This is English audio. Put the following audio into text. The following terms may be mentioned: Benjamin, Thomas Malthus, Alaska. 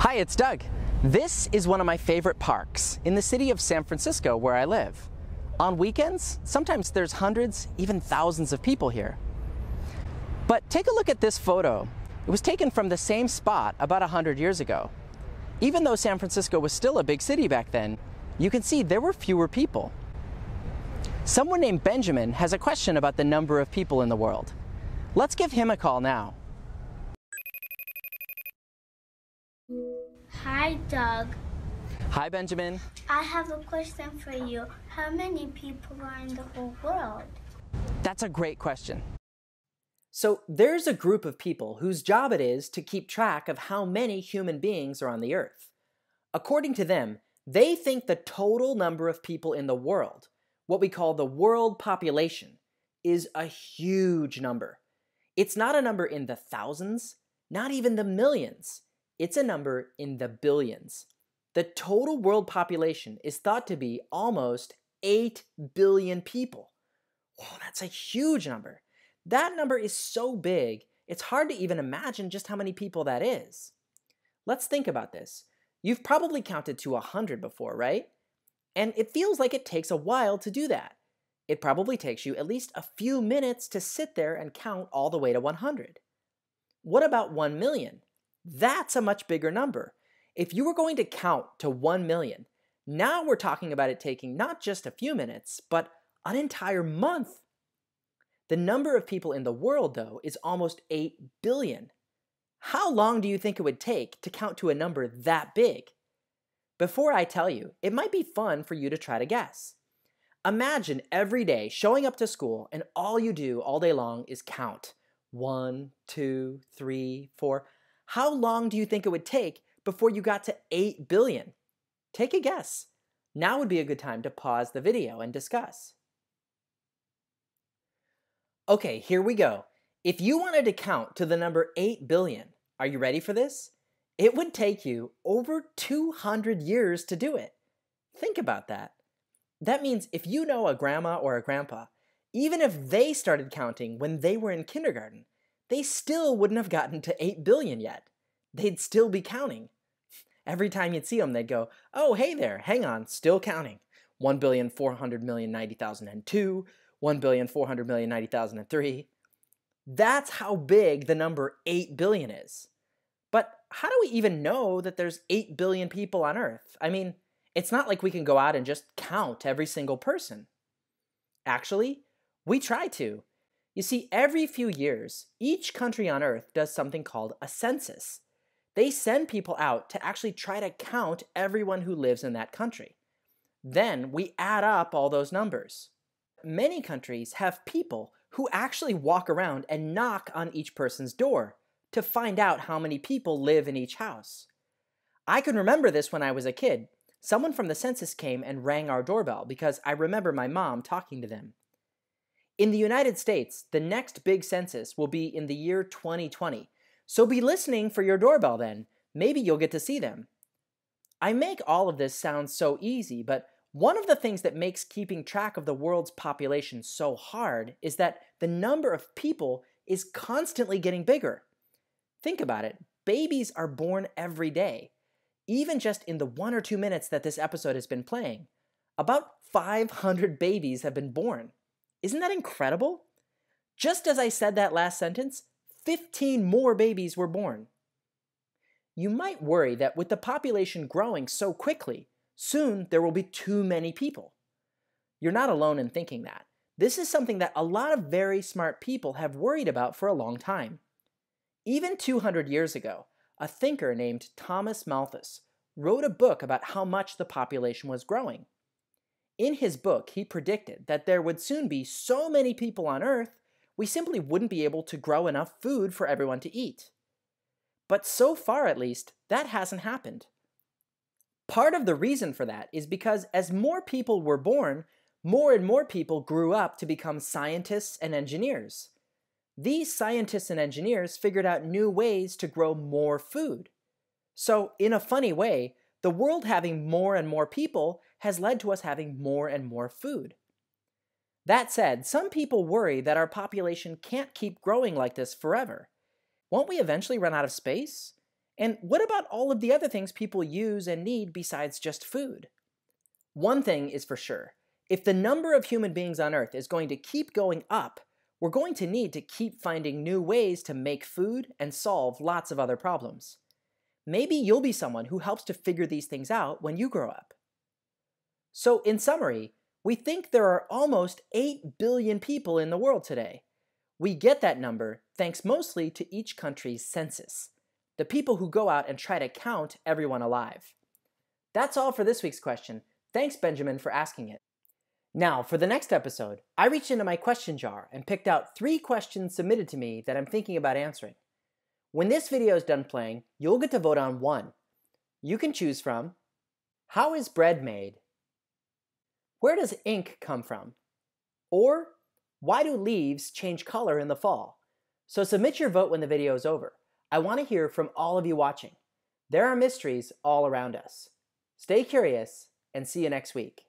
Hi, it's Doug. This is one of my favorite parks in the city of San Francisco where I live. On weekends, sometimes there's hundreds, even thousands of people here. But take a look at this photo. It was taken from the same spot about 100 years ago. Even though San Francisco was still a big city back then, you can see there were fewer people. Someone named Benjamin has a question about the number of people in the world. Let's give him a call now. Hi, Doug. Hi, Benjamin. I have a question for you. How many people are in the whole world? That's a great question. So there's a group of people whose job it is to keep track of how many human beings are on the earth. According to them, they think the total number of people in the world, what we call the world population, is a huge number. It's not a number in the thousands, not even the millions. It's a number in the billions. The total world population is thought to be almost 8 billion people. Oh, that's a huge number. That number is so big, it's hard to even imagine just how many people that is. Let's think about this. You've probably counted to 100 before, right? And it feels like it takes a while to do that. It probably takes you at least a few minutes to sit there and count all the way to 100. What about 1 million? That's a much bigger number. If you were going to count to 1 million, now we're talking about it taking not just a few minutes, but an entire month. The number of people in the world, though, is almost 8 billion. How long do you think it would take to count to a number that big? Before I tell you, it might be fun for you to try to guess. Imagine every day showing up to school and all you do all day long is count. 1, 2, 3, 4. How long do you think it would take before you got to 8 billion? Take a guess. Now would be a good time to pause the video and discuss. Okay, here we go. If you wanted to count to the number 8 billion, are you ready for this? It would take you over 200 years to do it. Think about that. That means if you know a grandma or a grandpa, even if they started counting when they were in kindergarten, they still wouldn't have gotten to 8 billion yet. They'd still be counting. Every time you'd see them, they'd go, oh, hey there, hang on, still counting. 1,400,090,002, 1,400,090,003. That's how big the number 8 billion is. But how do we even know that there's 8 billion people on Earth? I mean, it's not like we can go out and just count every single person. Actually, we try to. You see, every few years, each country on Earth does something called a census. They send people out to actually try to count everyone who lives in that country. Then we add up all those numbers. Many countries have people who actually walk around and knock on each person's door to find out how many people live in each house. I can remember this when I was a kid. Someone from the census came and rang our doorbell because I remember my mom talking to them. In the United States, the next big census will be in the year 2020, so be listening for your doorbell then. Maybe you'll get to see them. I make all of this sound so easy, but one of the things that makes keeping track of the world's population so hard is that the number of people is constantly getting bigger. Think about it. Babies are born every day. Even just in the 1 or 2 minutes that this episode has been playing, about 500 babies have been born. Isn't that incredible? Just as I said that last sentence, 15 more babies were born. You might worry that with the population growing so quickly, soon there will be too many people. You're not alone in thinking that. This is something that a lot of very smart people have worried about for a long time. Even 200 years ago, a thinker named Thomas Malthus wrote a book about how much the population was growing. In his book, he predicted that there would soon be so many people on Earth, we simply wouldn't be able to grow enough food for everyone to eat. But so far, at least, that hasn't happened. Part of the reason for that is because as more people were born, more and more people grew up to become scientists and engineers. These scientists and engineers figured out new ways to grow more food. So, in a funny way, the world having more and more people has led to us having more and more food. That said, some people worry that our population can't keep growing like this forever. Won't we eventually run out of space? And what about all of the other things people use and need besides just food? One thing is for sure. If the number of human beings on Earth is going to keep going up, we're going to need to keep finding new ways to make food and solve lots of other problems. Maybe you'll be someone who helps to figure these things out when you grow up. So in summary, we think there are almost 8 billion people in the world today. We get that number thanks mostly to each country's census, the people who go out and try to count everyone alive. That's all for this week's question. Thanks, Benjamin, for asking it. Now, for the next episode, I reached into my question jar and picked out 3 questions submitted to me that I'm thinking about answering. When this video is done playing, you'll get to vote on one. You can choose from: how is bread made? Where does ink come from? Or, why do leaves change color in the fall? So submit your vote when the video is over. I want to hear from all of you watching. There are mysteries all around us. Stay curious, and see you next week.